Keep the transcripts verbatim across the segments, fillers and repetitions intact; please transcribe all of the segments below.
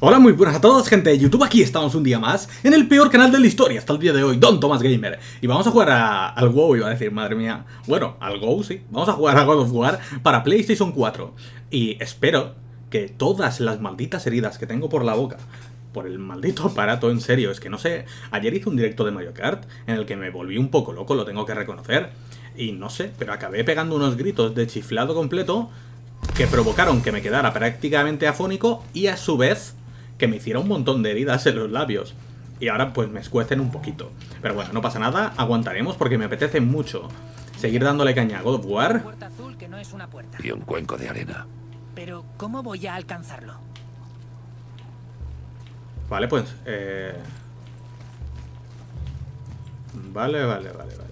Hola, muy buenas a todos, gente de YouTube. Aquí estamos un día más en el peor canal de la historia hasta el día de hoy, Don Tomás Gamer. Y vamos a jugar a, al WoW, iba a decir, madre mía. Bueno, al WoW sí, vamos a jugar a God of War para PlayStation cuatro. Y espero que todas las malditas heridas que tengo por la boca, por el maldito aparato, en serio, es que no sé. Ayer hice un directo de Mario Kart en el que me volví un poco loco, lo tengo que reconocer. Y no sé, pero acabé pegando unos gritos de chiflado completo que provocaron que me quedara prácticamente afónico y a su vez que me hiciera un montón de heridas en los labios. Y ahora pues me escuecen un poquito. Pero bueno, no pasa nada, aguantaremos porque me apetece mucho seguir dándole caña a God of War. Puerta azul que no es una puerta. Y un cuenco de arena. Pero ¿cómo voy a alcanzarlo? Vale, pues... Eh... Vale, vale, vale, vale.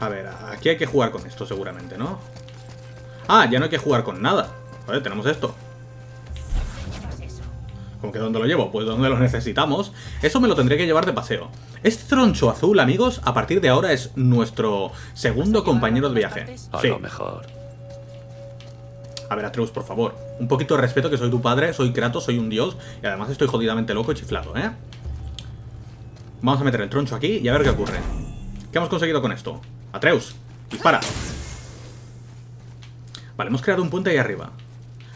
A ver, aquí hay que jugar con esto seguramente, ¿no? Ah, ya no hay que jugar con nada. Vale, tenemos esto. ¿Cómo que dónde lo llevo? Pues donde lo necesitamos. Eso me lo tendré que llevar de paseo. Este troncho azul, amigos, a partir de ahora es nuestro segundo compañero de viaje. Sí. A ver, Atreus, por favor. Un poquito de respeto, que soy tu padre, soy Kratos, soy un dios. Y además estoy jodidamente loco y chiflado, ¿eh? Vamos a meter el troncho aquí y a ver qué ocurre. ¿Qué hemos conseguido con esto? Atreus, dispara. Vale, hemos creado un puente ahí arriba.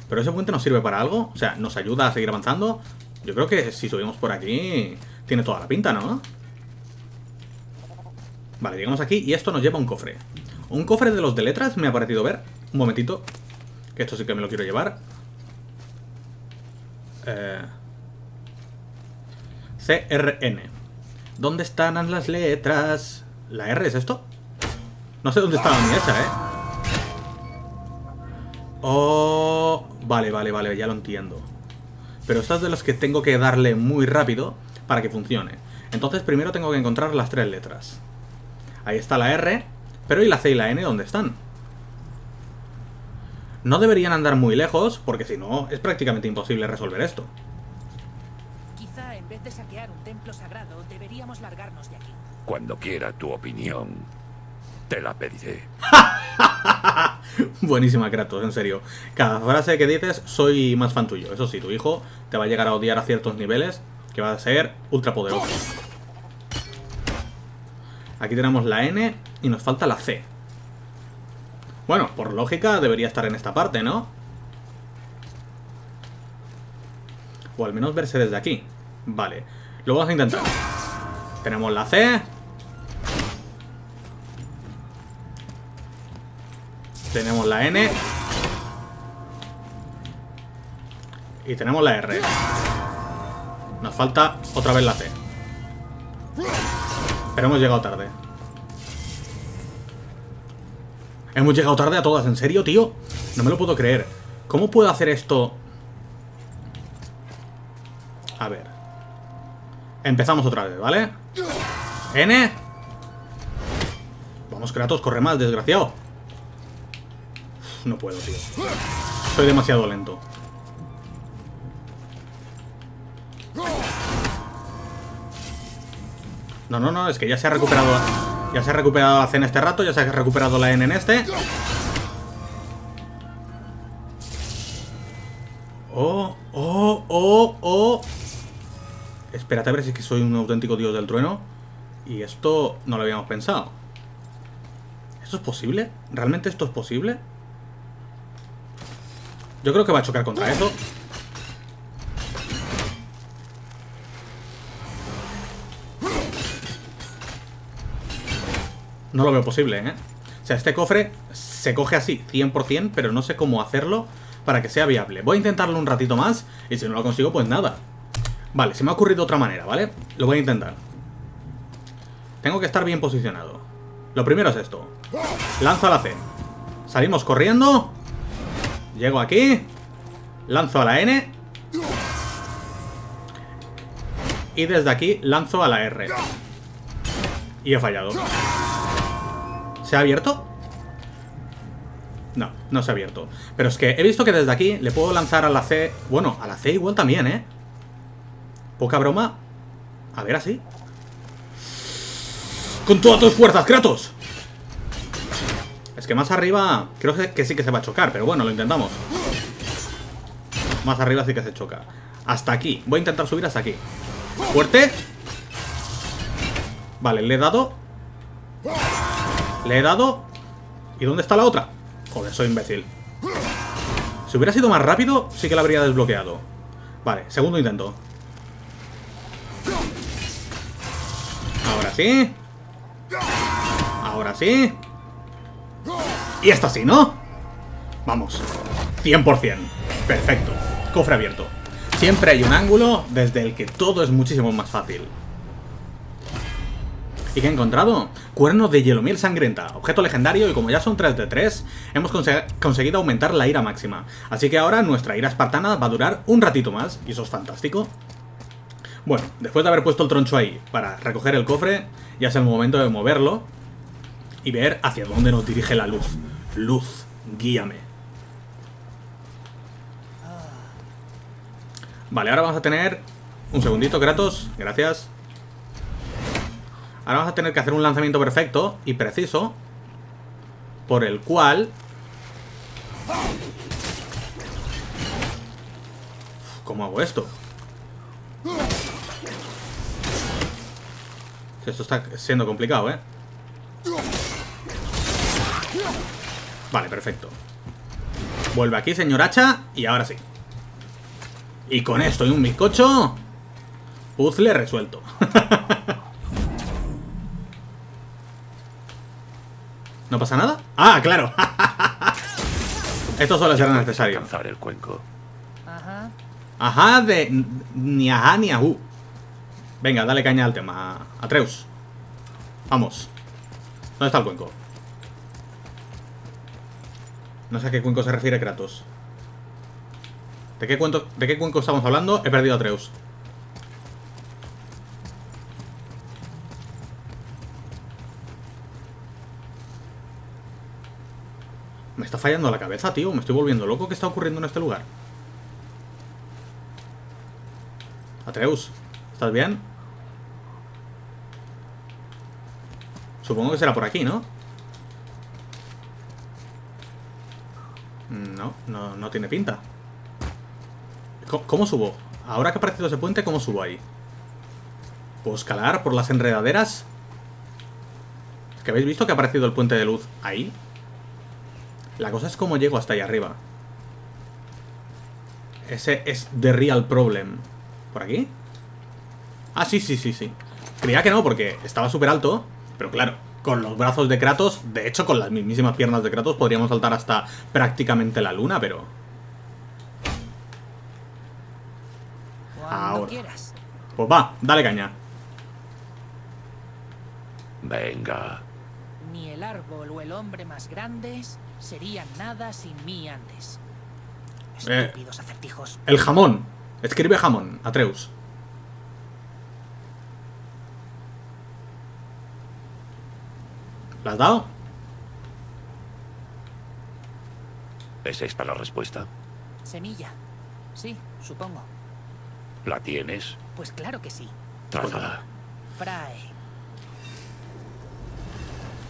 ¿Pero ese puente nos sirve para algo? O sea, ¿nos ayuda a seguir avanzando? Yo creo que si subimos por aquí tiene toda la pinta, ¿no? Vale, llegamos aquí y esto nos lleva a un cofre. Un cofre de los de letras me ha parecido ver. Un momentito, que esto sí que me lo quiero llevar. eh... C R N. ¿Dónde están las letras? ¿La R es esto? No sé dónde estaba mi esa, ¿eh? Oh... Vale, vale, vale, ya lo entiendo. Pero estas de las que tengo que darle muy rápido para que funcione. Entonces primero tengo que encontrar las tres letras. Ahí está la R. Pero ¿y la C y la N dónde están? No deberían andar muy lejos, porque si no es prácticamente imposible resolver esto. Quizá en vez de saquear un templo sagrado deberíamos largarnos de aquí. Cuando quiera tu opinión, te la pediré. Buenísima, Kratos, en serio. Cada frase que dices, soy más fan tuyo. Eso sí, tu hijo te va a llegar a odiar a ciertos niveles, que va a ser ultra poderoso. Aquí tenemos la N y nos falta la C. Bueno, por lógica debería estar en esta parte, ¿no? O al menos verse desde aquí. Vale, lo vamos a intentar. Tenemos la C. Tenemos la N. Y tenemos la R. Nos falta otra vez la C. Pero hemos llegado tarde. Hemos llegado tarde a todas, ¿en serio, tío? No me lo puedo creer. ¿Cómo puedo hacer esto? A ver. Empezamos otra vez, ¿vale? N. Vamos, Kratos, corre más, desgraciado. No puedo, tío. Soy demasiado lento. No, no, no, es que ya se ha recuperado. Ya se ha recuperado la C en este rato, ya se ha recuperado la N en este. Oh, oh, oh, oh. Espérate a ver si es que soy un auténtico dios del trueno. Y esto no lo habíamos pensado. ¿Esto es posible? ¿Realmente esto es posible? Yo creo que va a chocar contra eso. No lo veo posible, ¿eh? O sea, este cofre se coge así, cien por cien, pero no sé cómo hacerlo para que sea viable. Voy a intentarlo un ratito más y si no lo consigo, pues nada. Vale, se me ha ocurrido otra manera, ¿vale? Lo voy a intentar. Tengo que estar bien posicionado. Lo primero es esto. Lanzo a la C. Salimos corriendo. Llego aquí, lanzo a la N y desde aquí lanzo a la R. Y he fallado. ¿Se ha abierto? No, no se ha abierto. Pero es que he visto que desde aquí le puedo lanzar a la C. Bueno, a la C igual también, ¿eh? Poca broma. A ver, así. ¡Con todas tus fuerzas, Kratos! Es que más arriba creo que sí que se va a chocar, pero bueno, lo intentamos. Más arriba sí que se choca. Hasta aquí. Voy a intentar subir hasta aquí. Fuerte. Vale, le he dado. Le he dado. ¿Y dónde está la otra? Joder, soy imbécil. Si hubiera sido más rápido, sí que la habría desbloqueado. Vale, segundo intento. Ahora sí. Ahora sí. Y esta sí, ¿no? Vamos. cien por cien. Perfecto. Cofre abierto. Siempre hay un ángulo desde el que todo es muchísimo más fácil. ¿Y qué he encontrado? Cuernos de hielomiel sangrenta, objeto legendario, y como ya son tres de tres, hemos conseguido aumentar la ira máxima. Así que ahora nuestra ira espartana va a durar un ratito más, y eso es fantástico. Bueno, después de haber puesto el troncho ahí para recoger el cofre, ya es el momento de moverlo y ver hacia dónde nos dirige la luz. Luz, guíame. Vale, ahora vamos a tener... Un segundito, Kratos, gracias. Ahora vamos a tener que hacer un lanzamiento perfecto y preciso, por el cual... ¿Cómo hago esto? Esto está siendo complicado, ¿eh? Vale, perfecto. Vuelve aquí, señor hacha, y ahora sí. Y con esto y un bizcocho... Puzzle resuelto. ¿No pasa nada? ¡Ah, claro! Esto solo será necesario. Alcanzar el cuenco. Ajá. Ajá de... Ni ajá ni ajú. Venga, dale caña al tema, Atreus. Vamos. ¿Dónde está el cuenco? No sé a qué cuenco se refiere Kratos. ¿De qué cuenco, de qué cuenco estamos hablando? He perdido a Atreus. Me está fallando la cabeza, tío. Me estoy volviendo loco. ¿Qué está ocurriendo en este lugar? Atreus, ¿estás bien? Supongo que será por aquí, ¿no? No, no, no tiene pinta. ¿Cómo, cómo subo? Ahora que ha aparecido ese puente, ¿cómo subo ahí? ¿Puedo escalar por las enredaderas? Es que habéis visto que ha aparecido el puente de luz ahí. La cosa es cómo llego hasta ahí arriba. Ese es the real problem. ¿Por aquí? Ah, sí, sí, sí, sí. Creía que no, porque estaba súper alto. Pero claro, con los brazos de Kratos, de hecho con las mismísimas piernas de Kratos, podríamos saltar hasta prácticamente la luna, pero... Ahora. Pues va, dale caña. Venga. Ni el árbol o el hombre más grandes... Serían nada sin mí antes. Estúpidos eh, acertijos. El jamón. Escribe jamón, Atreus. ¿La has dado? ¿Esa es para la respuesta? Semilla. Sí, supongo. ¿La tienes? Pues claro que sí. Trázala. Frae.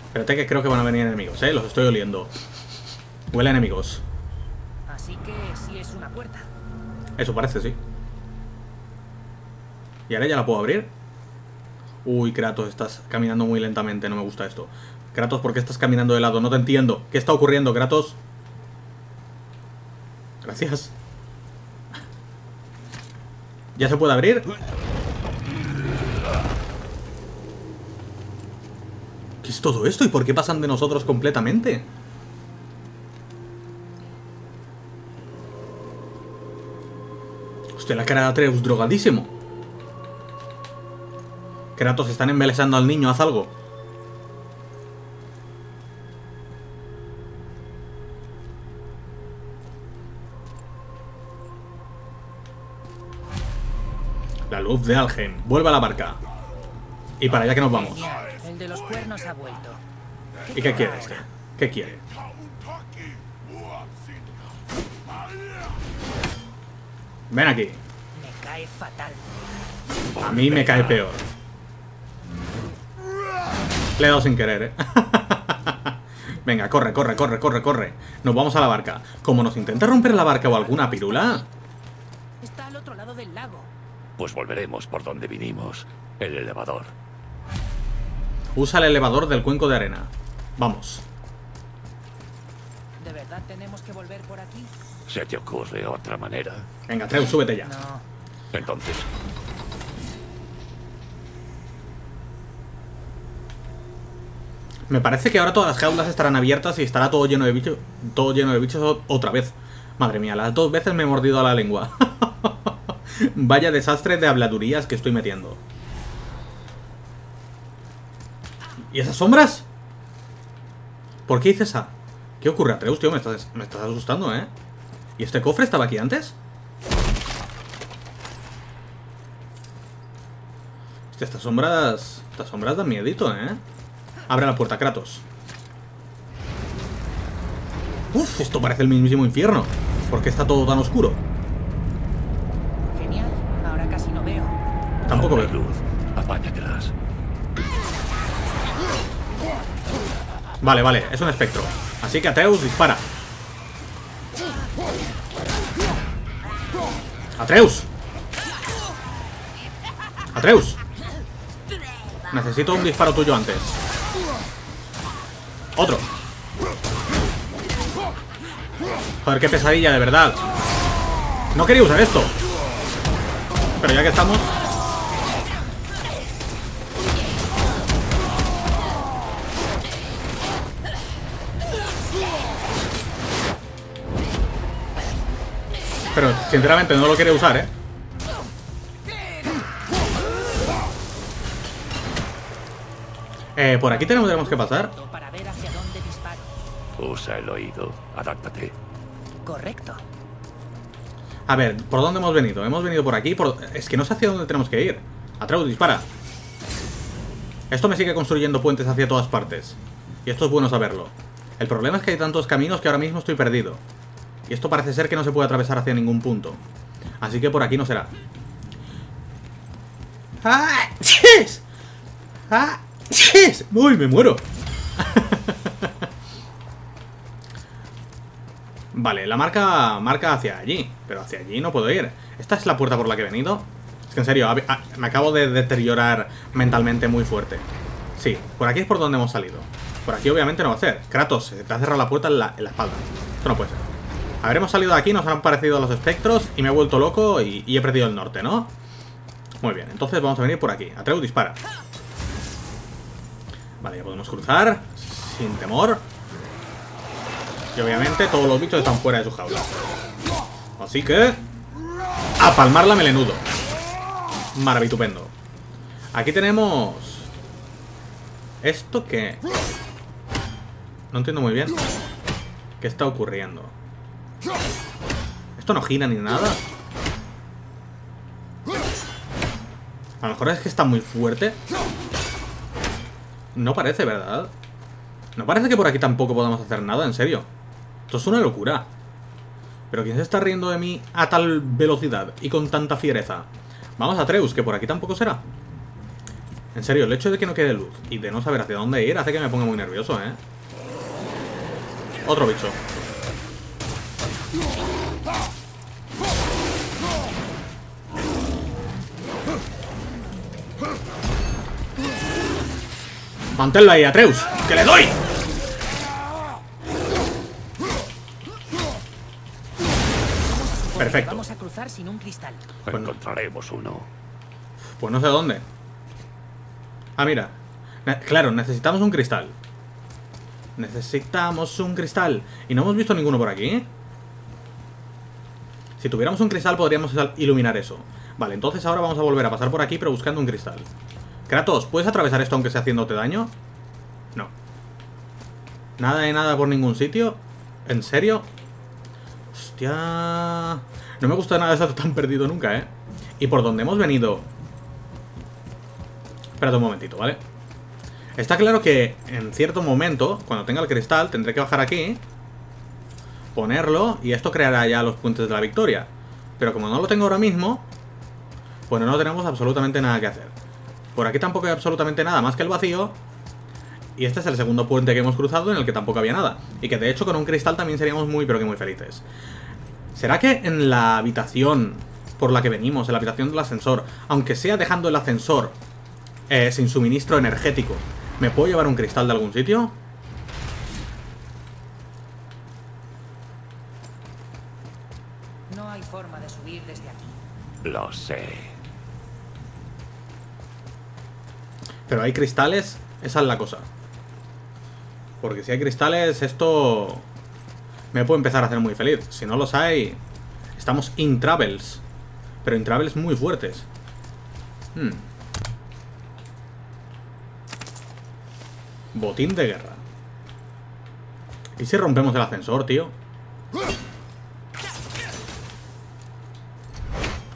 Espérate que creo que van a venir enemigos, eh. Los estoy oliendo. Huele a enemigos. Así que sí es una puerta. Eso parece, sí. ¿Y ahora ya la puedo abrir? Uy, Kratos, estás caminando muy lentamente. No me gusta esto. Kratos, ¿por qué estás caminando de lado? No te entiendo. ¿Qué está ocurriendo, Kratos? Gracias. ¿Ya se puede abrir? ¿Qué es todo esto? ¿Y por qué pasan de nosotros completamente? Hostia, la cara de Atreus, drogadísimo. Kratos, están embelesando al niño, haz algo. La luz de Alfheim. Vuelve a la barca. Y para allá que nos vamos. El de los cuernos ha vuelto. ¿Y qué quiere este? ¿Qué quiere? Ven aquí. Me cae fatal. A mí me cae peor. Le he dado sin querer, ¿eh? Venga, corre, corre, corre, corre, corre. Nos vamos a la barca. Como nos intenta romper la barca o alguna pirula, Está al otro lado del lago. Pues volveremos por donde vinimos. El elevador. Usa el elevador del cuenco de arena. Vamos. ¿De verdad tenemos que volver por aquí? ¿Se te ocurre otra manera? Venga, Atreus, súbete ya. No. Entonces... Me parece que ahora todas las jaulas estarán abiertas y estará todo lleno de bichos, todo lleno de bichos otra vez. Madre mía, las dos veces me he mordido a la lengua. Vaya desastre de habladurías que estoy metiendo. ¿Y esas sombras? ¿Por qué hice esa? ¿Qué ocurre, Atreus, tío? Me estás, me estás asustando, ¿eh? ¿Y este cofre estaba aquí antes? Hostia, estas sombras... Estas sombras dan miedito, ¿eh? Abre la puerta, Kratos. Uf, esto parece el mismísimo infierno. ¿Por qué está todo tan oscuro? Genial, ahora casi no veo. Tampoco veo luz. Apáñatelas. Vale, vale, es un espectro. Así que Atreus dispara. Atreus. Atreus. Necesito un disparo tuyo antes. Otro. Joder, qué pesadilla, de verdad. No quería usar esto, pero ya que estamos. Pero sinceramente no lo quería usar, ¿eh? Eh, por aquí tenemos, tenemos que pasar. Usa el oído, adáptate. Correcto. A ver, ¿por dónde hemos venido? Hemos venido por aquí, por... Es que no sé hacia dónde tenemos que ir. Atreus, dispara. Esto me sigue construyendo puentes hacia todas partes. Y esto es bueno saberlo. El problema es que hay tantos caminos que ahora mismo estoy perdido. Y esto parece ser que no se puede atravesar hacia ningún punto. Así que por aquí no será. ¡Ah! ¡Chis! ¡Ah! ¡Chis! ¡Uy, me muero! Vale, la marca marca hacia allí, pero hacia allí no puedo ir. ¿Esta es la puerta por la que he venido? Es que en serio, me acabo de deteriorar mentalmente muy fuerte. Sí, por aquí es por donde hemos salido. Por aquí obviamente no va a ser. Kratos, te ha cerrado la puerta en la, en la espalda. Esto no puede ser. Habremos salido de aquí, nos han parecido los espectros y me he vuelto loco y, y he perdido el norte, ¿no? Muy bien, entonces vamos a venir por aquí. Atreus, dispara. Vale, ya podemos cruzar sin temor. Y obviamente todos los bichos están fuera de sus jaulas. Así que... A palmarla melenudo. Maravitupendo. Aquí tenemos... ¿Esto qué? No entiendo muy bien. ¿Qué está ocurriendo? ¿Esto no gira ni nada? A lo mejor es que está muy fuerte. No parece, ¿verdad? No parece que por aquí tampoco podamos hacer nada, en serio. Esto es una locura. Pero ¿quién se está riendo de mí a tal velocidad y con tanta fiereza? Vamos, Atreus, que por aquí tampoco será. En serio, el hecho de que no quede luz y de no saber hacia dónde ir hace que me ponga muy nervioso, ¿eh? Otro bicho. Manténlo ahí, Atreus, que le doy. Perfecto. Vamos a cruzar sin un cristal. Pues encontraremos uno. Pues no sé dónde. Ah, mira. Ne- claro, necesitamos un cristal. Necesitamos un cristal. Y no hemos visto ninguno por aquí. Si tuviéramos un cristal podríamos iluminar eso. Vale, entonces ahora vamos a volver a pasar por aquí, pero buscando un cristal. Kratos, ¿puedes atravesar esto aunque sea haciéndote daño? No. Nada de nada por ningún sitio. ¿En serio? Hostia... No me gusta nada estar tan perdido nunca, ¿eh? ¿Y por dónde hemos venido? Espérate un momentito, ¿vale? Está claro que en cierto momento, cuando tenga el cristal, tendré que bajar aquí, ponerlo, y esto creará ya los puentes de la victoria. Pero como no lo tengo ahora mismo, pues no tenemos absolutamente nada que hacer. Por aquí tampoco hay absolutamente nada más que el vacío. Y este es el segundo puente que hemos cruzado en el que tampoco había nada. Y que de hecho con un cristal también seríamos muy pero que muy felices. ¿Será que en la habitación por la que venimos, en la habitación del ascensor. Aunque sea dejando el ascensor eh, sin suministro energético. ¿Me puedo llevar un cristal de algún sitio? No hay forma de subir desde aquí. Lo sé. Pero hay cristales, esa es la cosa. Porque si hay cristales, esto me puede empezar a hacer muy feliz. Si no los hay, estamos in travels. Pero in travels muy fuertes. Hmm. Botín de guerra. ¿Y si rompemos el ascensor, tío?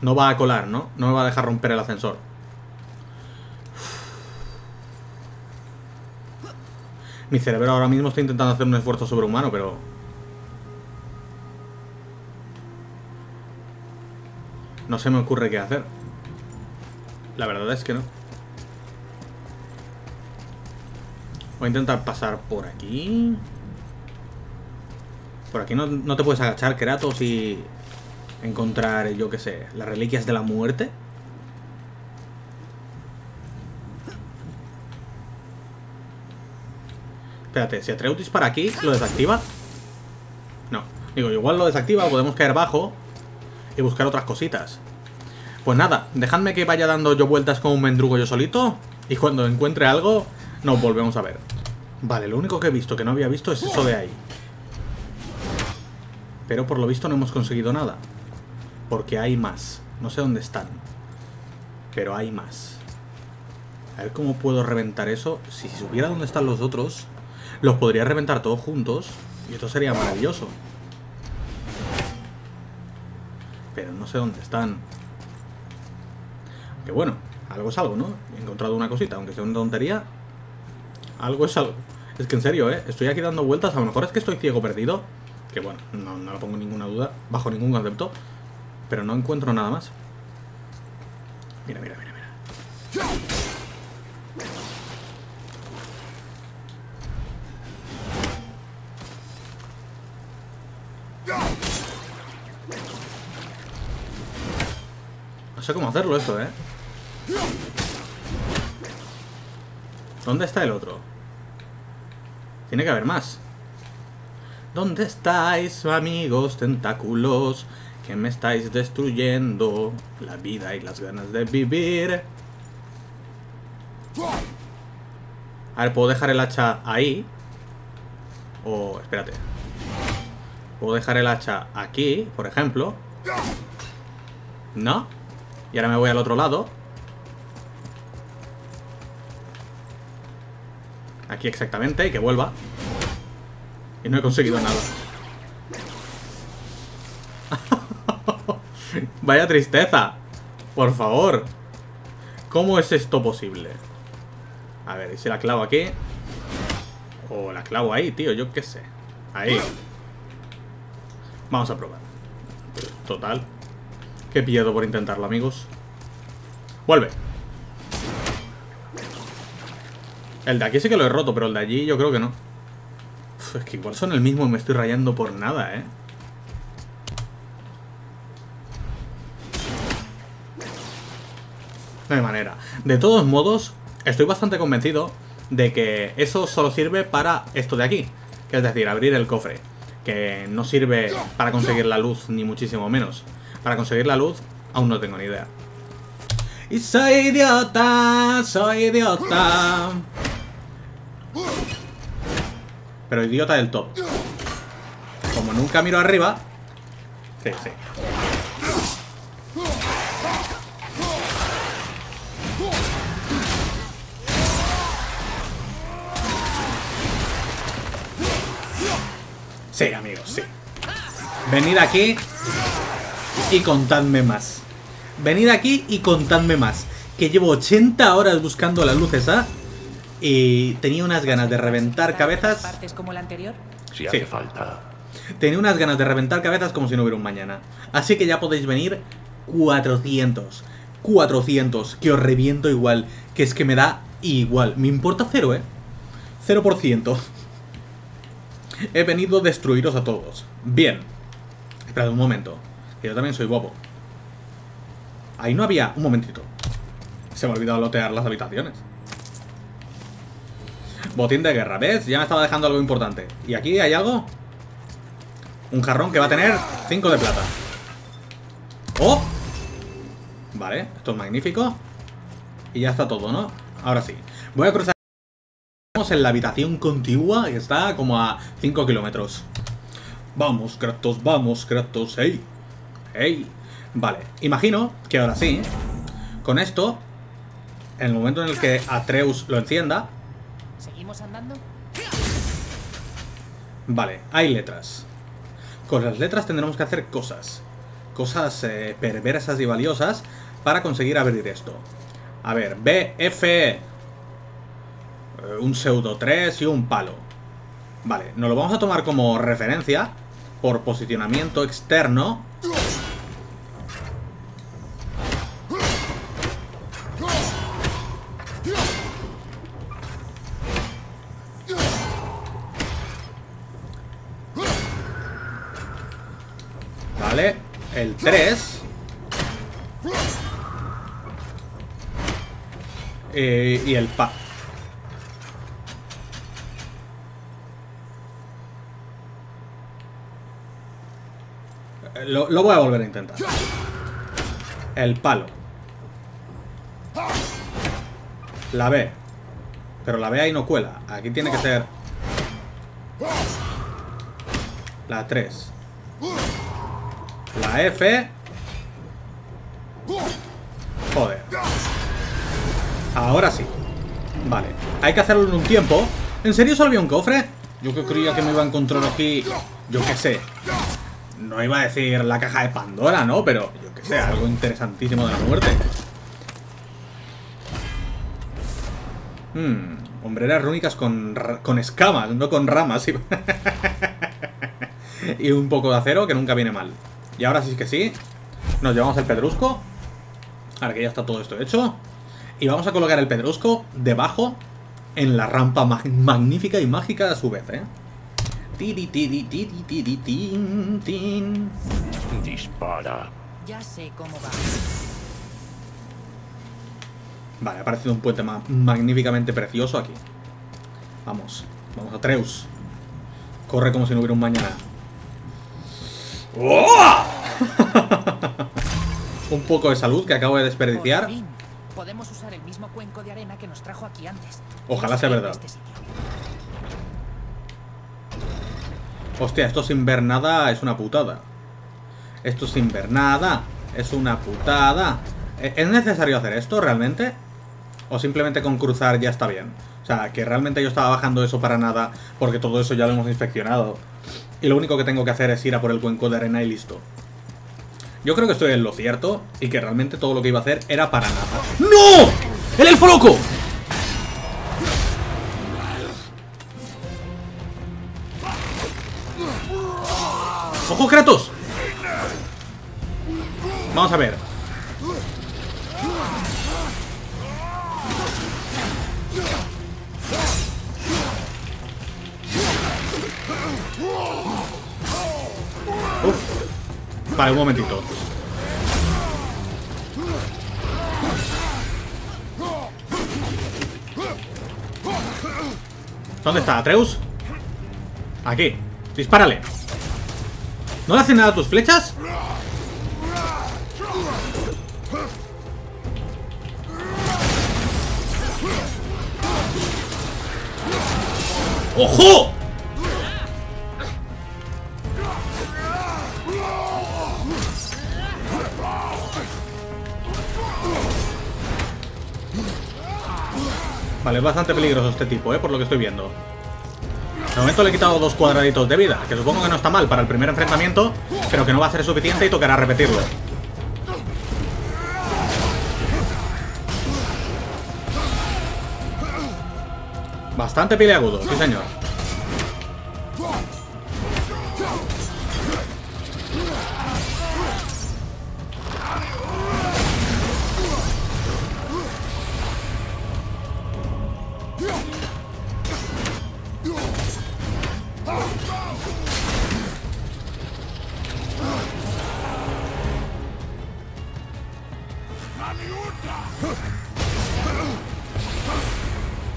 No va a colar, ¿no? No me va a dejar romper el ascensor. Mi cerebro ahora mismo está intentando hacer un esfuerzo sobrehumano, pero... no se me ocurre qué hacer. La verdad es que no. Voy a intentar pasar por aquí. Por aquí no, no te puedes agachar, Kratos, y encontrar, yo qué sé, las reliquias de la muerte. Espérate, si Atreus para aquí, ¿lo desactiva? No, digo, igual lo desactiva, podemos caer bajo y buscar otras cositas. Pues nada, dejadme que vaya dando yo vueltas como un mendrugo yo solito, y cuando encuentre algo, nos volvemos a ver. Vale, lo único que he visto, que no había visto, es eso de ahí. Pero por lo visto no hemos conseguido nada, porque hay más. No sé dónde están, pero hay más. A ver cómo puedo reventar eso. Si supiera dónde están los otros, los podría reventar todos juntos y esto sería maravilloso. Pero no sé dónde están. Que bueno, algo es algo, ¿no? He encontrado una cosita, aunque sea una tontería. Algo es algo. Es que en serio, ¿eh? Estoy aquí dando vueltas. A lo mejor es que estoy ciego perdido. Que bueno, no, no lo pongo ninguna duda, bajo ningún concepto. Pero no encuentro nada más. Mira, mira, mira, mira. No sé cómo hacerlo esto, ¿eh? ¿Dónde está el otro? Tiene que haber más. ¿Dónde estáis, amigos tentáculos? Que me estáis destruyendo la vida y las ganas de vivir. A ver, ¿puedo dejar el hacha ahí? O, espérate. Puedo dejar el hacha aquí, por ejemplo. ¿No? Y ahora me voy al otro lado. Aquí exactamente, y que vuelva. Y no he conseguido nada. Vaya tristeza. Por favor. ¿Cómo es esto posible? A ver, ¿y si la clavo aquí? O la clavo ahí, tío, yo qué sé. Ahí. Vamos a probar. Total. Qué pillado por intentarlo, amigos. Vuelve. El de aquí sí que lo he roto, pero el de allí yo creo que no. Uf, es que igual son el mismo y me estoy rayando por nada, ¿eh? No hay manera. De todos modos, estoy bastante convencido de que eso solo sirve para esto de aquí. Que es decir, abrir el cofre. Que no sirve para conseguir la luz, ni muchísimo menos. Para conseguir la luz, aún no tengo ni idea. Y soy idiota, soy idiota. Pero idiota del top. Como nunca miro arriba. Sí, sí. Sí, amigos, sí. Venid aquí y contadme más. Venid aquí y contadme más. Que llevo ochenta horas buscando las luces, ¿ah? Y tenía unas ganas de reventar cabezas. ¿Partes como la anterior? Si hace falta. Tenía unas ganas de reventar cabezas como si no hubiera un mañana. Así que ya podéis venir cuatrocientos. cuatrocientos. Que os reviento igual. Que es que me da igual. Me importa cero, ¿eh? cero por ciento. He venido a destruiros a todos. Bien. Esperad un momento. Yo también soy guapo. Ahí no había... Un momentito. Se me ha olvidado lotear las habitaciones. Botín de guerra, ¿ves? Ya me estaba dejando algo importante. ¿Y aquí hay algo? Un jarrón que va a tener cinco de plata. ¡Oh! Vale, esto es magnífico. Y ya está todo, ¿no? Ahora sí. Voy a cruzar... en la habitación contigua, que está como a cinco kilómetros. Vamos, Kratos, vamos, Kratos. ¡Ey! ¡Ey! Vale, imagino que ahora sí, con esto, en el momento en el que Atreus lo encienda... ¿Seguimos andando? Vale, hay letras. Con las letras tendremos que hacer cosas. Cosas eh, perversas y valiosas para conseguir abrir esto. A ver, B F E. Un pseudo tres y un palo. Vale, nos lo vamos a tomar como referencia por posicionamiento externo. Vale, el tres. Eh, y el palo. Lo, lo voy a volver a intentar. El palo. La B. Pero la B ahí no cuela. Aquí tiene que ser la tres. La F. Joder. Ahora sí. Vale. Hay que hacerlo en un tiempo. ¿En serio solo había un cofre? Yo que creía que me iba a encontrar aquí. Yo qué sé. No iba a decir la caja de Pandora, ¿no? Pero, yo que sé, algo interesantísimo de la muerte. Hmm, hombreras rúnicas con, con escamas, no con ramas. Y... y un poco de acero que nunca viene mal. Y ahora sí que sí. Nos llevamos el pedrusco. Ahora que ya está todo esto hecho. Y vamos a colocar el pedrusco debajo en la rampa mag magnífica y mágica a su vez, ¿eh? Dispara. Ya sé cómo va. Vale, ha aparecido un puente ma magníficamente precioso aquí. Vamos, vamos, Atreus. Corre como si no hubiera un mañana. ¡Oh! Un poco de salud que acabo de desperdiciar. Podemos usar el mismo cuenco de arena que nos trajo aquí antes. Ojalá sea verdad. Hostia, esto sin ver nada es una putada. Esto sin ver nada es una putada. ¿Es necesario hacer esto realmente? ¿O simplemente con cruzar ya está bien? O sea, que realmente yo estaba bajando eso para nada, porque todo eso ya lo hemos inspeccionado. Y lo único que tengo que hacer es ir a por el cuenco de arena y listo. Yo creo que estoy en lo cierto y que realmente todo lo que iba a hacer era para nada. ¡No! ¡El elfo loco! ¡Ojo, Kratos! Vamos a ver. Uf. Vale, un momentito. ¿Dónde está Atreus? Aquí. Dispárale. ¿No le hacen nada a tus flechas? ¡Ojo! Vale, es bastante peligroso este tipo, ¿eh? Por lo que estoy viendo. De momento le he quitado dos cuadraditos de vida, que supongo que no está mal para el primer enfrentamiento, pero que no va a ser suficiente y tocará repetirlo. Bastante peleagudo, sí señor.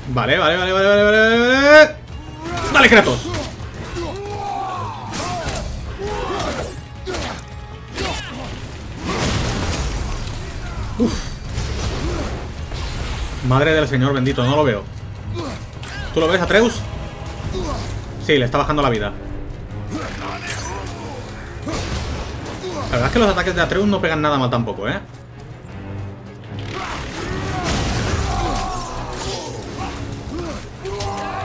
Vale, vale, vale, vale, vale, vale, vale. Dale, Kratos. Uf. Madre del Señor bendito, no lo veo. ¿Tú lo ves, Atreus? Sí, le está bajando la vida. La verdad es que los ataques de Atreus no pegan nada mal tampoco, ¿eh?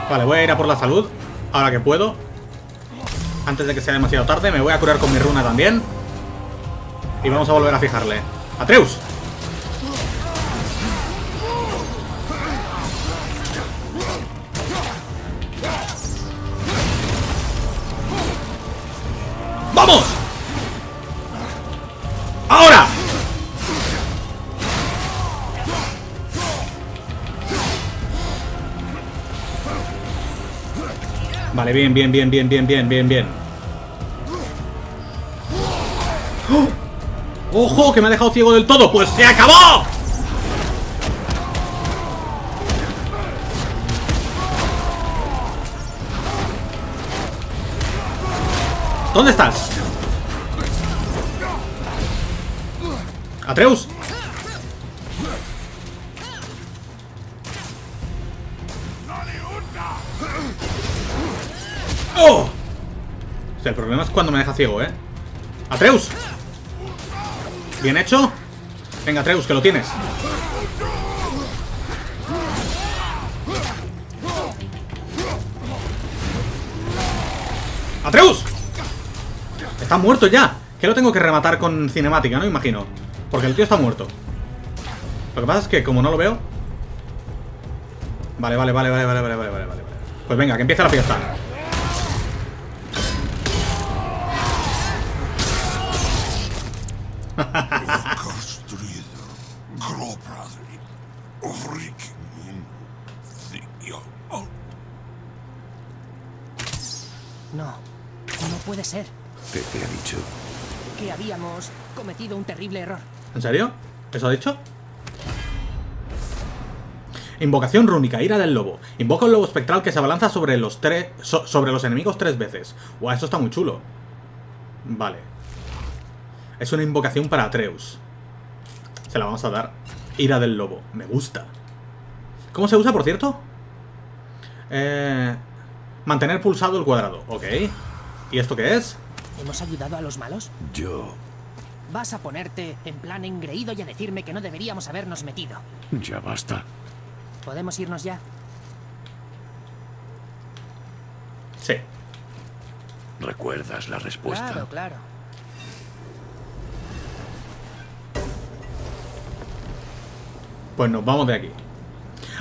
Vale, voy a ir a por la salud, ahora que puedo. Antes de que sea demasiado tarde, me voy a curar con mi runa también. Y vamos a volver a fijarle. ¡Atreus! ¡Vamos! ¡Ahora! Vale, bien, bien, bien, bien, bien, bien, bien, bien. ¡Oh! ¡Ojo! Que me ha dejado ciego del todo. ¡Pues se acabó! ¿Dónde estás? Atreus. ¡Oh! O sea, el problema es cuando me deja ciego, ¿eh? ¡Atreus! ¿Bien hecho? Venga, Atreus, que lo tienes. ¡Atreus! Está muerto ya. Que lo tengo que rematar con cinemática, ¿no? Imagino. Porque el tío está muerto. Lo que pasa es que como no lo veo. Vale, vale, vale, vale, vale, vale, vale, vale, vale. Pues venga, que empieza la fiesta. No, no puede ser. ¿Qué te ha dicho? Que habíamos cometido un terrible error. ¿En serio? ¿Eso ha dicho? Invocación rúnica, ira del lobo. Invoca un lobo espectral que se abalanza sobre los tres so sobre los enemigos tres veces. Guau, eso está muy chulo. Vale. Es una invocación para Atreus. Se la vamos a dar. Ira del lobo, me gusta. ¿Cómo se usa, por cierto? Eh... Mantener pulsado el cuadrado, ok. ¿Y esto qué es? ¿Hemos ayudado a los malos? Yo... Vas a ponerte en plan engreído y a decirme que no deberíamos habernos metido. Ya basta. ¿Podemos irnos ya? Sí. ¿Recuerdas la respuesta? Claro, claro. Pues nos vamos de aquí.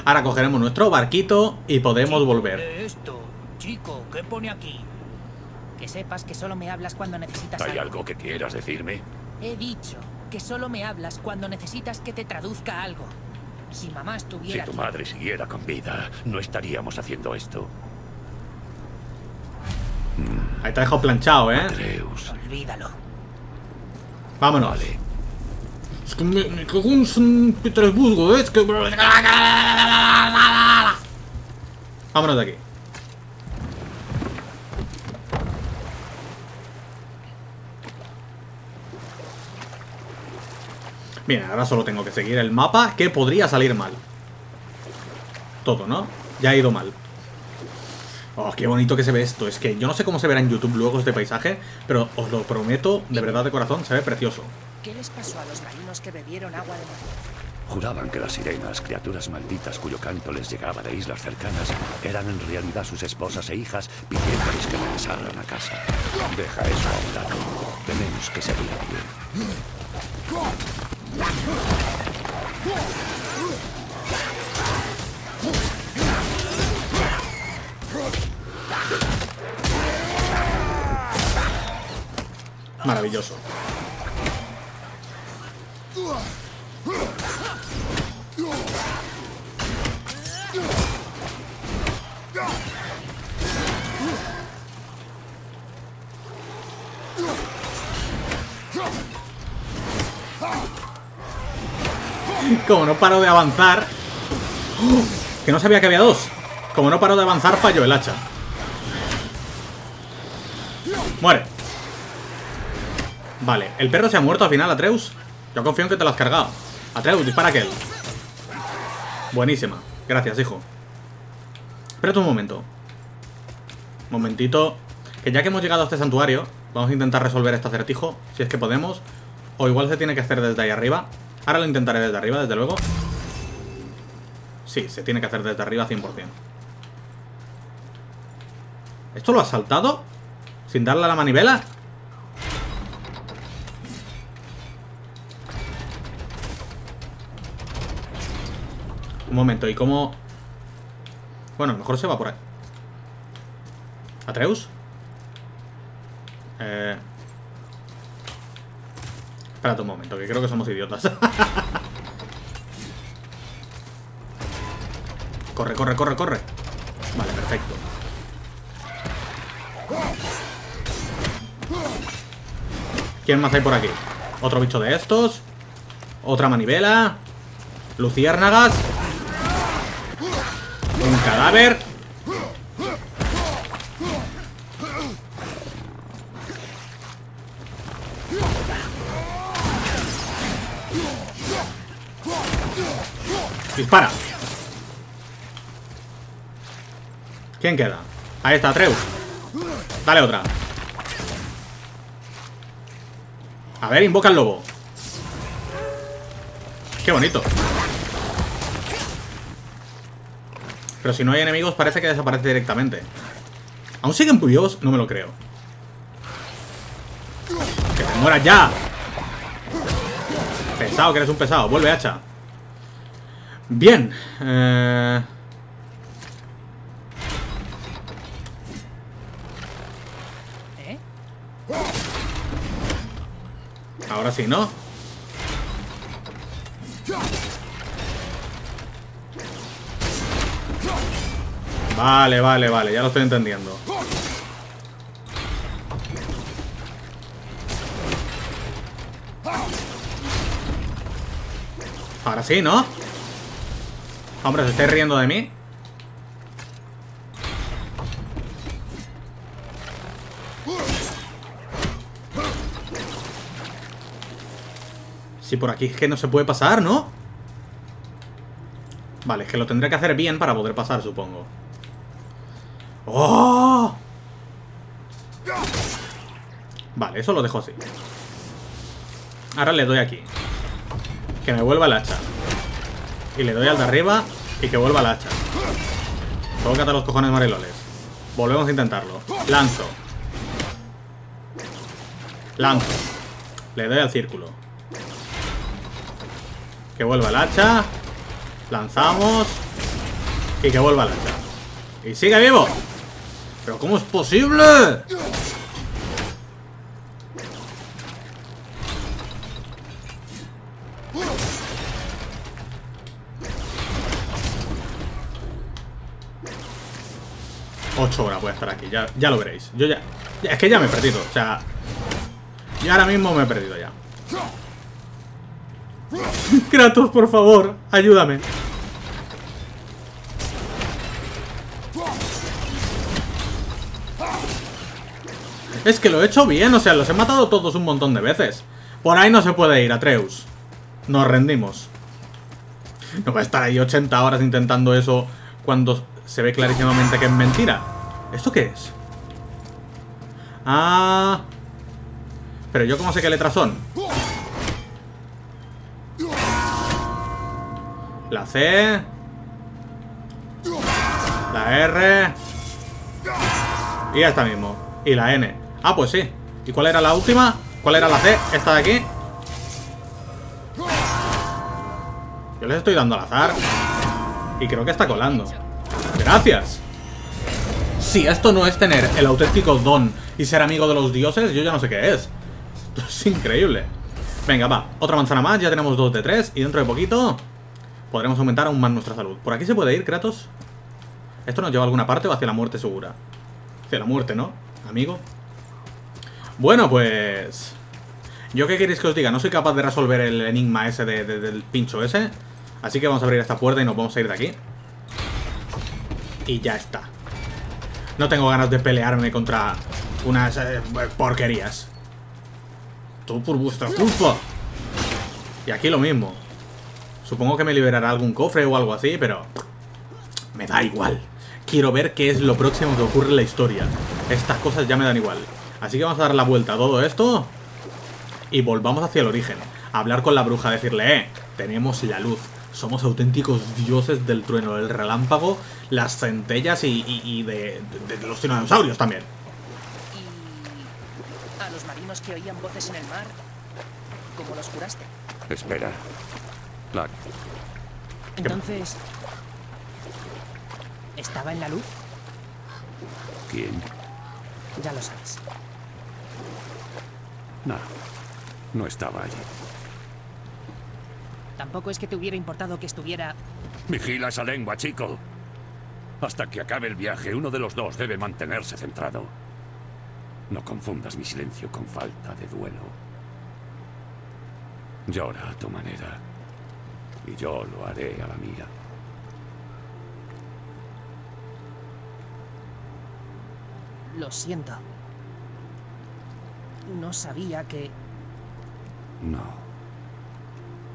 Ahora cogeremos nuestro barquito y podemos volver. Esto, chico, ¿qué pone aquí? Que sepas que solo me hablas cuando necesitas algo. ¿Hay algo que quieras decirme? He dicho que solo me hablas cuando necesitas que te traduzca algo. Si mamá estuviera... Si tu madre siguiera con vida, no estaríamos haciendo esto. Ahí te dejo planchado, ¿eh? Atreus. Olvídalo. Vámonos. Vale. Es que me, me cago en San Petersburgo, ¿eh? Es que... Vámonos de aquí. Bien, ahora solo tengo que seguir el mapa, que podría salir mal. Todo, ¿no? Ya ha ido mal. Oh, qué bonito que se ve esto. Es que yo no sé cómo se verá en YouTube luego este paisaje, pero os lo prometo, de verdad de corazón, se ve precioso. ¿Qué les pasó a los marinos que bebieron agua de mar? Juraban que las sirenas, criaturas malditas cuyo canto les llegaba de islas cercanas, eran en realidad sus esposas e hijas pidiéndoles que regresaran a casa. Deja eso a un lado. Tenemos que seguir aquí. Maravilloso. Como no paro de avanzar... ¡Oh! Que no sabía que había dos. Como no paro de avanzar, falló el hacha. Muere. Vale, ¿el perro se ha muerto al final, Atreus? Yo confío en que te lo has cargado. Atreus, dispara aquel. Buenísima. Gracias, hijo. Espérate un momento. Momentito. Que ya que hemos llegado a este santuario, vamos a intentar resolver este acertijo, si es que podemos. O igual se tiene que hacer desde ahí arriba. Ahora lo intentaré desde arriba, desde luego. Sí, se tiene que hacer desde arriba cien por cien. ¿Esto lo has saltado? ¿Sin darle a la manivela? Un momento, ¿y cómo...? Bueno, mejor se va por ahí. ¿Atreus? Eh... Espérate un momento, que creo que somos idiotas. Corre, corre, corre, corre. Vale, perfecto. ¿Quién más hay por aquí? Otro bicho de estos. Otra manivela. Luciérnagas. Un cadáver. Dispara. ¿Quién queda? Ahí está, Atreus. Dale otra. A ver, invoca al lobo. Qué bonito. Pero si no hay enemigos, parece que desaparece directamente. ¿Aún siguen puyos? No me lo creo. ¡Que te mueras ya! Pesado, que eres un pesado. Vuelve, hacha. Bien. Eh... Ahora sí, ¿no? Vale, vale, vale, ya lo estoy entendiendo. Ahora sí, ¿no? Hombre, ¿se estáis riendo de mí? Si por aquí es que no se puede pasar, ¿no? Vale, es que lo tendré que hacer bien para poder pasar, supongo. ¡Oh! Vale, eso lo dejo así. Ahora le doy aquí. Que me vuelva el hacha. Y le doy al de arriba y que vuelva el hacha. Tócate los cojones, mariloles. Volvemos a intentarlo. Lanzo. Lanzo. Le doy al círculo. Que vuelva el hacha. Lanzamos. Y que vuelva el hacha. ¡Y sigue vivo! ¿Pero cómo es posible? Ocho horas voy a estar aquí, ya, ya lo veréis. Yo ya, ya... Es que ya me he perdido, o sea... Y ahora mismo me he perdido ya. Kratos, por favor, ayúdame. Es que lo he hecho bien, o sea, los he matado todos un montón de veces. Por ahí no se puede ir, Atreus. Nos rendimos. No va a estar ahí ochenta horas intentando eso cuando se ve clarísimamente que es mentira. ¿Esto qué es? Ah... Pero yo cómo sé qué letras son. La C, la R y esta mismo, y la N. Ah, pues sí. ¿Y cuál era la última? ¿Cuál era la C? Esta de aquí. Yo les estoy dando al azar y creo que está colando. Gracias. Si esto no es tener el auténtico don y ser amigo de los dioses, yo ya no sé qué es. Esto es increíble. Venga, va, otra manzana más. Ya tenemos dos de tres y dentro de poquito podremos aumentar aún más nuestra salud. ¿Por aquí se puede ir, Kratos? ¿Esto nos lleva a alguna parte o hacia la muerte segura? Hacia la muerte, ¿no, amigo? Bueno, pues... Yo qué queréis que os diga, no soy capaz de resolver el enigma ese de, de, del pincho ese. Así que vamos a abrir esta puerta y nos vamos a ir de aquí. Y ya está. No tengo ganas de pelearme contra unas eh, porquerías. Todo por vuestra culpa. Y aquí lo mismo. Supongo que me liberará algún cofre o algo así, pero... me da igual. Quiero ver qué es lo próximo que ocurre en la historia. Estas cosas ya me dan igual. Así que vamos a dar la vuelta a todo esto y volvamos hacia el origen. Hablar con la bruja, decirle, eh, tenemos la luz. Somos auténticos dioses del trueno, del relámpago, las centellas y, y, y de, de, de los dinosaurios también. ¿Y a los marinos que oían voces en el mar, cómo los curaste? Espera. La... Entonces... ¿estaba en la luz? ¿Quién? Ya lo sabes. No, no estaba allí. Tampoco es que te hubiera importado que estuviera... Vigila esa lengua, chico. Hasta que acabe el viaje, uno de los dos debe mantenerse centrado. No confundas mi silencio con falta de duelo. Llora a tu manera. Y yo lo haré a la mía. Lo siento. No sabía que... No.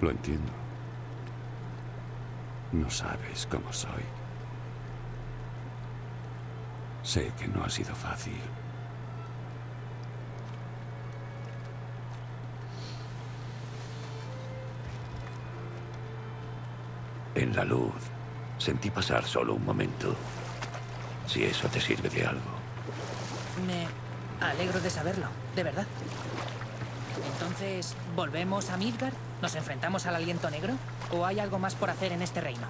Lo entiendo. No sabes cómo soy. Sé que no ha sido fácil. En la luz, sentí pasar solo un momento. Si eso te sirve de algo. Me alegro de saberlo, de verdad. Entonces, ¿volvemos a Midgard? ¿Nos enfrentamos al aliento negro? ¿O hay algo más por hacer en este reino?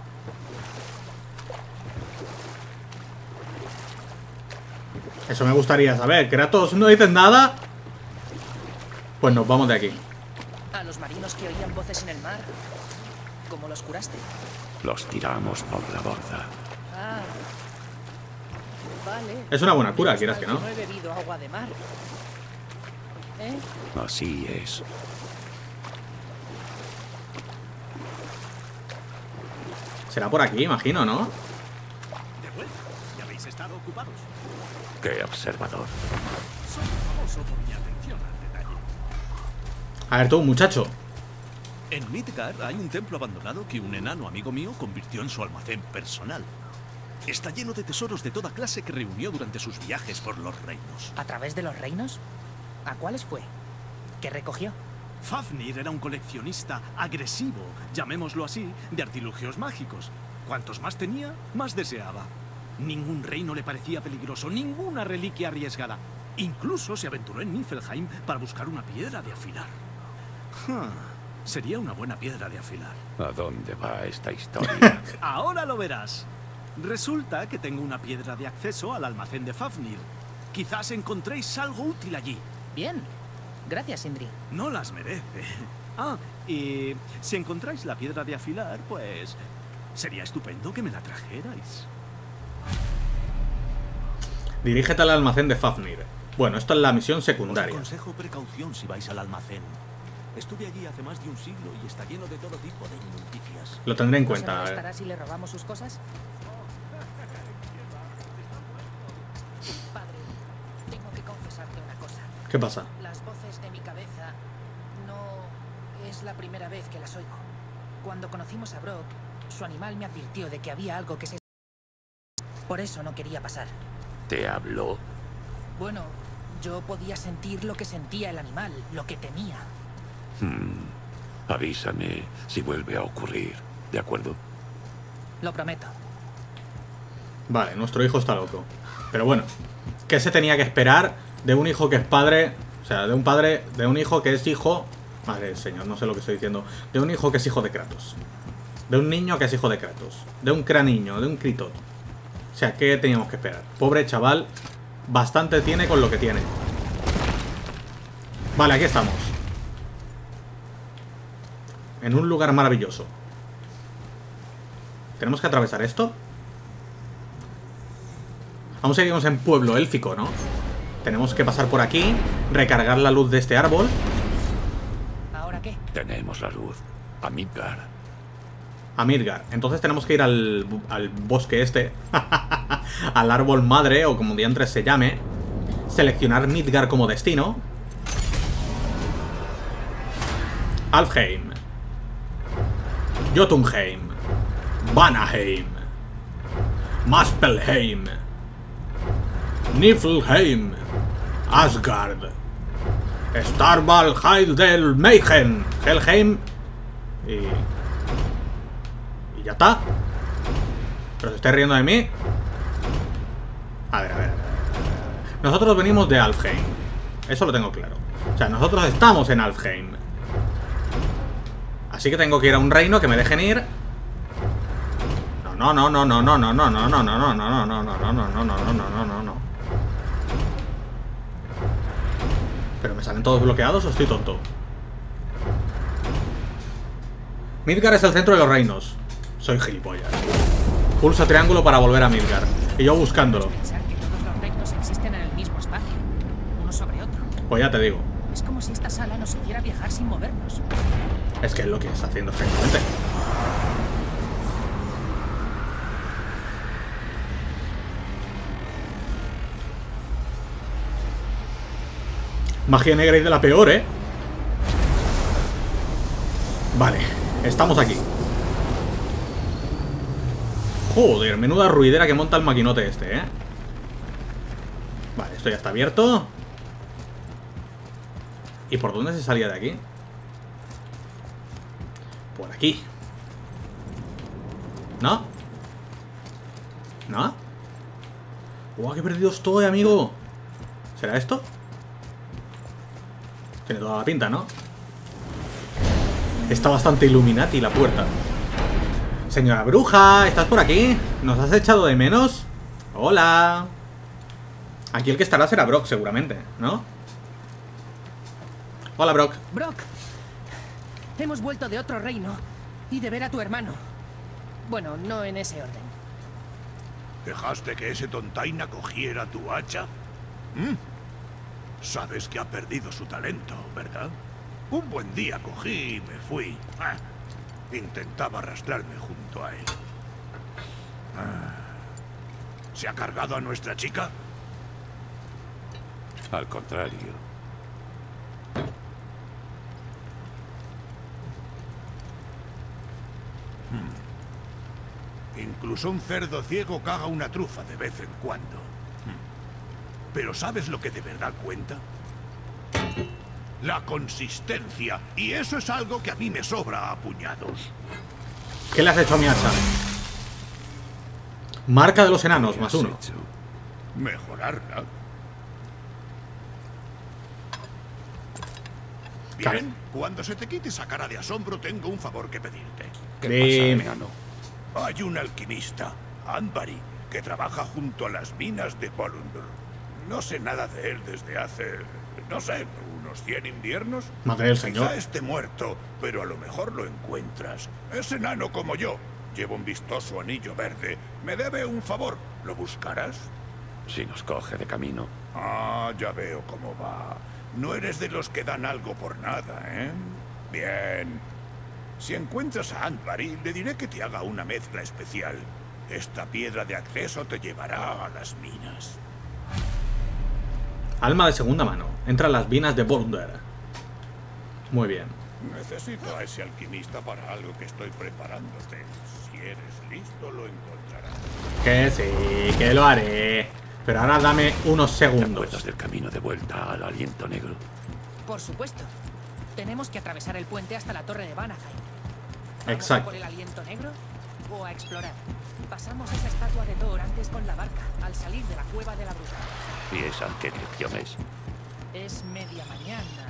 Eso me gustaría saber. Kratos, ¿no dices nada? Pues nos vamos de aquí. A los marinos que oían voces en el mar, ¿cómo los curaste? Los tiramos por la borda. Ah. Es una buena cura, quieras que no. No he bebido agua de mar. ¿Eh? Así es. Será por aquí, imagino, ¿no? De vuelta. Ya habéis estado ocupados. Qué observador. Soy famoso por mi atención al detalle. A ver tú, muchacho. En Midgard hay un templo abandonado que un enano amigo mío convirtió en su almacén personal. Está lleno de tesoros de toda clase que reunió durante sus viajes por los reinos. ¿A través de los reinos? ¿A cuáles fue? ¿Qué recogió? Fafnir era un coleccionista agresivo, llamémoslo así, de artilugios mágicos. Cuantos más tenía, más deseaba. Ningún reino le parecía peligroso, ninguna reliquia arriesgada. Incluso se aventuró en Niflheim para buscar una piedra de afilar. Huh, sería una buena piedra de afilar. ¿A dónde va esta historia? Ahora lo verás. Resulta que tengo una piedra de acceso al almacén de Fafnir. Quizás encontréis algo útil allí. Bien. Gracias, Indri. No las merece. Ah, y si encontráis la piedra de afilar, pues... sería estupendo que me la trajerais. Dirígete al almacén de Fafnir. Bueno, esta es la misión secundaria. Os aconsejo precaución si vais al almacén. Estuve allí hace más de un siglo y está lleno de todo tipo de inmundicias. Lo tendré en cuenta. ¿No se molestará si le robamos sus cosas? ¿Qué pasa? Las voces de mi cabeza no es la primera vez que las oigo. Cuando conocimos a Brok, su animal me advirtió de que había algo que se... Por eso no quería pasar. ¿Te habló? Bueno, yo podía sentir lo que sentía el animal, lo que temía. Hmm. Avísame si vuelve a ocurrir, ¿de acuerdo? Lo prometo. Vale, nuestro hijo está loco. Pero bueno, ¿qué se tenía que esperar? De un hijo que es padre, o sea, de un padre, de un hijo que es hijo... Madre del Señor, no sé lo que estoy diciendo. De un hijo que es hijo de Kratos. De un niño que es hijo de Kratos. De un craniño, de un Critot. O sea, ¿qué teníamos que esperar? Pobre chaval, bastante tiene con lo que tiene. Vale, aquí estamos. En un lugar maravilloso. ¿Tenemos que atravesar esto? Aún seguimos en pueblo élfico, ¿no? Tenemos que pasar por aquí, recargar la luz de este árbol qué? Tenemos la luz. A Midgard. A Midgard. Entonces tenemos que ir al, al bosque este. Al árbol madre, o como diantres se llame. Seleccionar Midgard como destino. Alfheim. Jotunheim. Vanaheim. Maspelheim. Niflheim. Asgard. Starval Hyde del Mayhem. Hellheim. Y... y ya está. ¿Pero se está riendo de mí? A ver, a ver. Nosotros venimos de Alfheim. Eso lo tengo claro. O sea, nosotros estamos en Alfheim. Así que tengo que ir a un reino que me dejen ir. No, no, no, no, no, no, no, no, no, no, no, no, no, no, no, no, no, no, no, no, no. ¿Pero me salen todos bloqueados o estoy tonto? Midgard es el centro de los reinos. Soy gilipollas. Pulsa triángulo para volver a Midgard. Y yo buscándolo. Pues ya te digo. Es como si esta sala nos hiciera viajar sin movernos. Es que es lo que está haciendo efectivamente. Magia negra y de la peor, ¿eh? Vale, estamos aquí. Joder, menuda ruidera que monta el maquinote este, ¿eh? Vale, esto ya está abierto. ¿Y por dónde se salía de aquí? Por aquí. ¿No? ¿No? ¡Guau, qué perdido estoy, amigo! ¿Será esto? Tiene toda la pinta, ¿no? Está bastante Illuminati la puerta. Señora bruja, ¿estás por aquí? ¿Nos has echado de menos? Hola. Aquí el que estará será Brok, seguramente, ¿no? Hola, Brok. Brok, hemos vuelto de otro reino y de ver a tu hermano. Bueno, no en ese orden. ¿Dejaste que ese tontaina cogiera tu hacha? ¿Mm? Sabes que ha perdido su talento, ¿verdad? Un buen día cogí y me fui. Ah, intentaba arrastrarme junto a él. Ah, ¿se ha cargado a nuestra chica? Al contrario. Hmm. Incluso un cerdo ciego caga una trufa de vez en cuando. ¿Pero sabes lo que de verdad cuenta? La consistencia. Y eso es algo que a mí me sobra a puñados. ¿Qué le has hecho a mi hacha? Marca de los enanos, más uno. Mejorarla. Bien, cuando se te quite esa cara de asombro, tengo un favor que pedirte. ¿Qué pasa, enano? Hay un alquimista, Andvari, que trabaja junto a las minas de Völundr. No sé nada de él desde hace, no sé, unos cien inviernos. Madre del señor. Quizá esté muerto, pero a lo mejor lo encuentras. Es enano como yo. Llevo un vistoso anillo verde. Me debe un favor. ¿Lo buscarás? Si nos coge de camino. Ah, ya veo cómo va. No eres de los que dan algo por nada, ¿eh? Bien. Si encuentras a Andvari, le diré que te haga una mezcla especial. Esta piedra de acceso te llevará a las minas. Alma de segunda mano. Entra en las minas de Völundr. Muy bien. Necesito a ese alquimista para algo que estoy preparándote. Si eres listo, lo encontrarás. Que sí, que lo haré. Pero ahora dame unos segundos. ¿Te acuerdas del camino de vuelta al aliento negro? Por supuesto. Tenemos que atravesar el puente hasta la torre de Vanaheim. Exacto. ¿Por el aliento negro o a explorar? Pasamos esa estatua de Thor antes con la barca, al salir de la cueva de la bruja. ¿Y esa qué dirección es? Es media mañana.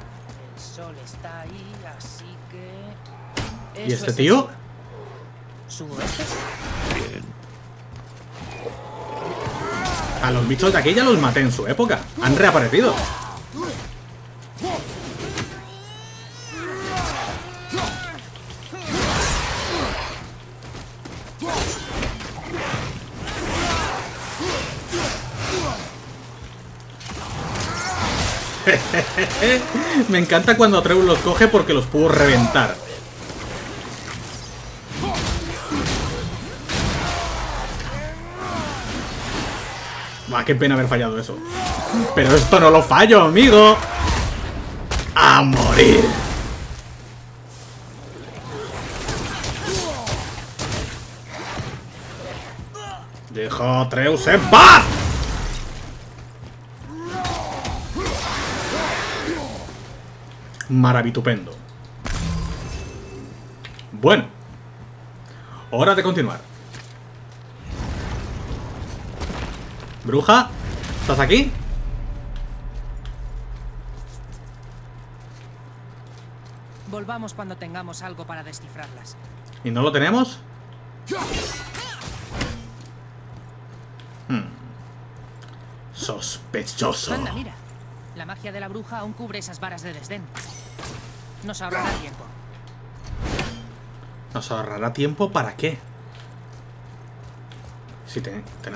El sol está ahí, así que... ¿Y este tío? ¿Sudoeste? Bien. A los bichos de aquí ya los maté en su época. Han reaparecido. Me encanta cuando Atreus los coge porque los puedo reventar. Ah, qué pena haber fallado eso. Pero esto no lo fallo, amigo. A morir. Deja a Atreus en paz. Maravitupendo. Bueno. Hora de continuar. Bruja, ¿estás aquí? Volvamos cuando tengamos algo para descifrarlas. ¿Y no lo tenemos? Hmm. Sospechoso. Anda, mira. La magia de la bruja aún cubre esas varas de desdén. Nos ahorrará tiempo. ¿Nos ahorrará tiempo para qué? Sí, ten... ten...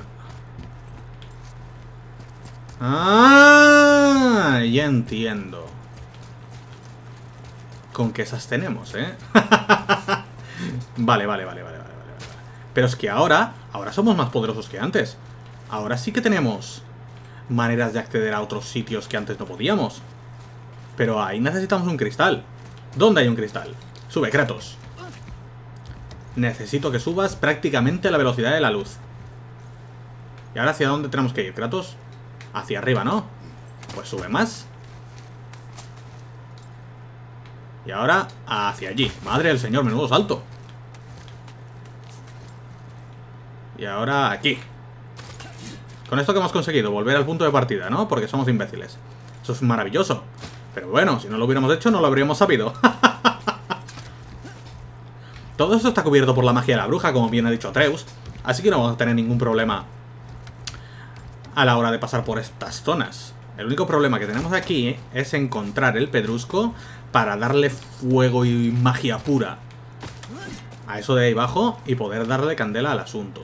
Ah, ya entiendo. Con que esas tenemos, ¿eh? Vale, vale, vale, vale, vale. Pero es que ahora, ahora somos más poderosos que antes. Ahora sí que tenemos maneras de acceder a otros sitios que antes no podíamos. Pero ahí necesitamos un cristal. ¿Dónde hay un cristal? Sube, Kratos. Necesito que subas prácticamente a la velocidad de la luz. ¿Y ahora hacia dónde tenemos que ir, Kratos? Hacia arriba, ¿no? Pues sube más. Y ahora hacia allí. Madre del señor, menudo salto. Y ahora aquí. Con esto que hemos conseguido, volver al punto de partida, ¿no? Porque somos imbéciles. Eso es maravilloso. Pero bueno, si no lo hubiéramos hecho, no lo habríamos sabido. Todo esto está cubierto por la magia de la bruja, como bien ha dicho Atreus. Así que no vamos a tener ningún problema a la hora de pasar por estas zonas. El único problema que tenemos aquí es encontrar el pedrusco para darle fuego y magia pura a eso de ahí abajo y poder darle candela al asunto.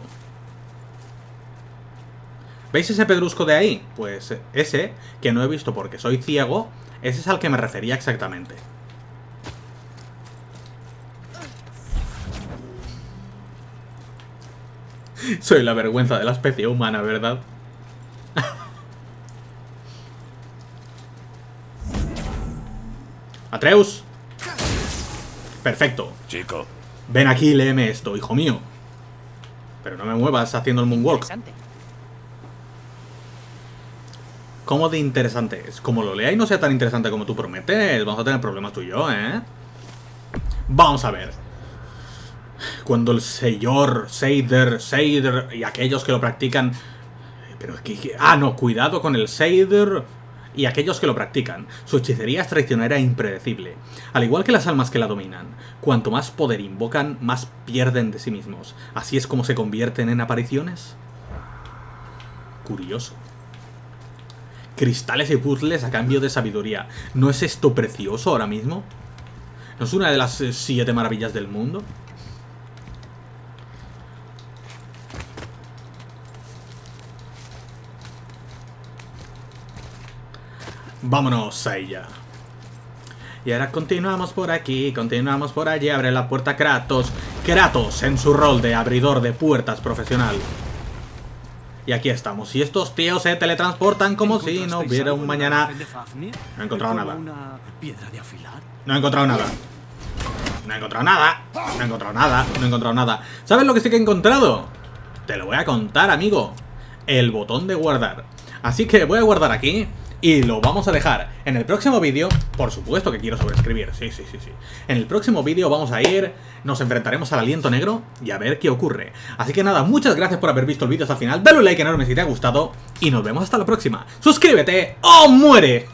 ¿Veis ese pedrusco de ahí? Pues ese, que no he visto porque soy ciego, ese es al que me refería exactamente. Soy la vergüenza de la especie humana, ¿verdad? Atreus. Perfecto. Chico. Ven aquí y léeme esto, hijo mío. Pero no me muevas haciendo el moonwalk. ¿Cómo de interesante es? Como lo lea y no sea tan interesante como tú prometes, vamos a tener problemas tú y yo, ¿eh? Vamos a ver. Cuando el señor Seidr, Seidr y aquellos que lo practican... Pero aquí... Ah, no, cuidado con el Seidr... y aquellos que lo practican. Su hechicería es traicionera e impredecible, al igual que las almas que la dominan. Cuanto más poder invocan, más pierden de sí mismos. Así es como se convierten en apariciones. Curioso. Cristales y puzzles a cambio de sabiduría. ¿No es esto precioso ahora mismo? ¿No es una de las siete maravillas del mundo? Vámonos a ella. Y ahora continuamos por aquí, continuamos por allí. Abre la puerta Kratos. Kratos en su rol de abridor de puertas profesional. Y aquí estamos. Y estos tíos se teletransportan como si no hubiera un mañana. No he encontrado nada. No he encontrado nada. No he encontrado nada. No he encontrado nada. No he encontrado nada. ¿Sabes lo que sí que he encontrado? Te lo voy a contar, amigo. El botón de guardar. Así que voy a guardar aquí. Y lo vamos a dejar. En el próximo vídeo, por supuesto que quiero sobreescribir, sí, sí, sí, sí. En el próximo vídeo vamos a ir, nos enfrentaremos al aliento negro y a ver qué ocurre. Así que nada, muchas gracias por haber visto el vídeo hasta el final. Dale un like enorme si te ha gustado y nos vemos hasta la próxima. Suscríbete o muere.